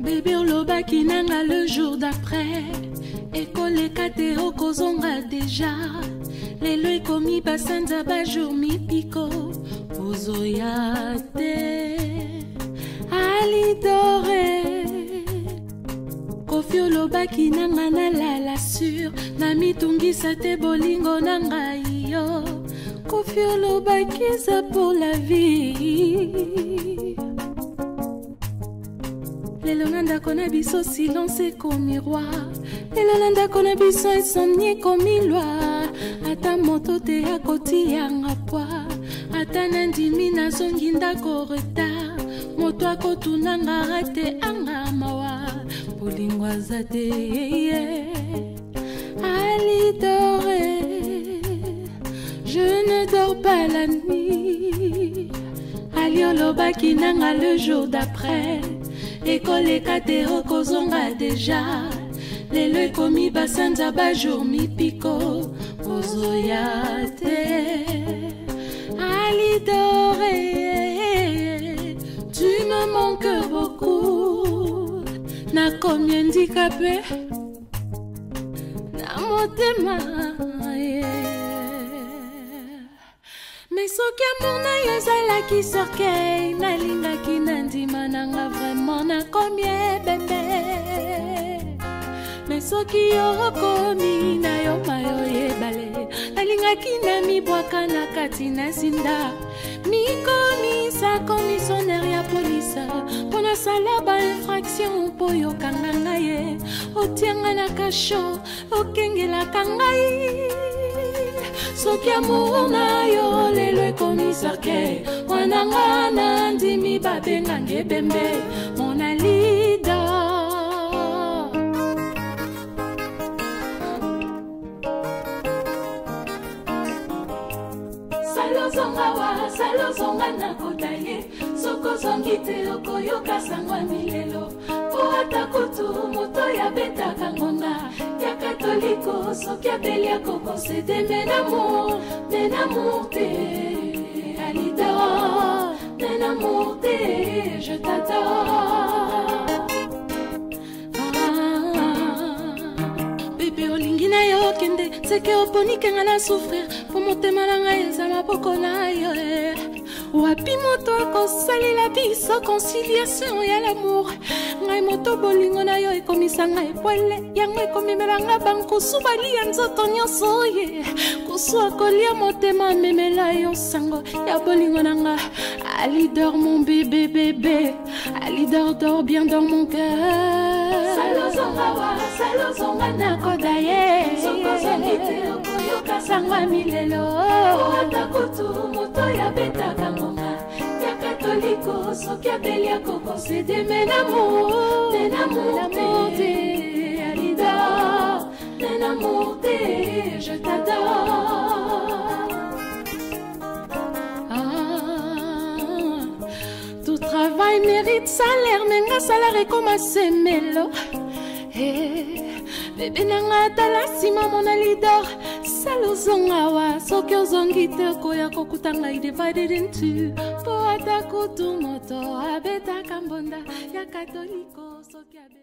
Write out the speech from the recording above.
Bébé olobaki nanga le jour d'après ekoleka te okozonga déjà lelo ekomi basanza bajour mipiko ozoya te alidore Koffi olobaki nanga nalala sur na mitungisa te bolingo nanga iyo Koffi olobaki ça pour la vie Lelonanda kona biso silence comme miroir Lelonanda kona biso insomnie comme miroir Ata moto te akoti yanga pwa Ata nandimi na zongi ndako retard Moto akotunanga rate anga mawa Polingwa zate Alidore Je ne dors pas la nuit Aliolobaki nanga le jour d'après ekoleka te okozonga deja lelo ekomi basanza bajour mipiko ozoya te Alidore tu me manques beaucoup nakomi handicapé na motema mais soki amona ezalaki sokei nalingaki nandima nanga vraiment nakomi ebembe mais soki okomi na yo mayo ebale nalingaki na mibwaka na kati na sinda mikomisa komisionnaire ya polisa mpo nasala bainfraction mpo oyokanga ngai ye otianga na kasho okengelaka ngai soki amour na yo lelo ekomi sarke wananga nandimi babenga ngebembe mon Alidore salozonga wa salozonga nakota ye sokozongi te okoyoka sango ya milelo po ata kutu moto yabetaka ngonga Toliko soki abeli akokosede mon amour te Alidore mon amour te je t'adore Bébé olingi na yo kende seke oponike nga na souffrir po motema na ngai eza maboko na yo wapi moto akosalela biso conciliation ya l'amour ngai moto bolingo na yo ekomisa ngai poele yango ekomemela nga bankusu balia nzoto nyonso ye kusu akolia motema amemela yo sango ya bolingo na nga Alidore mon bébé Alidore dors bien dans mon cœur salozonga wa salozonga nakoda ye sokozongite okoyoka sango ya milelo atakutu moto yabetaka soki abeli akokosede mon amour te Alidore mon amour te je t'adore Tout travail mérite salaire mais nga salaire comme à semelo Bébé nanga tala sima mon Alidore salozonga wa soki ozongi te okoya kokutanga divided into Ata kutu moto abeta kambonda ya katoliko soki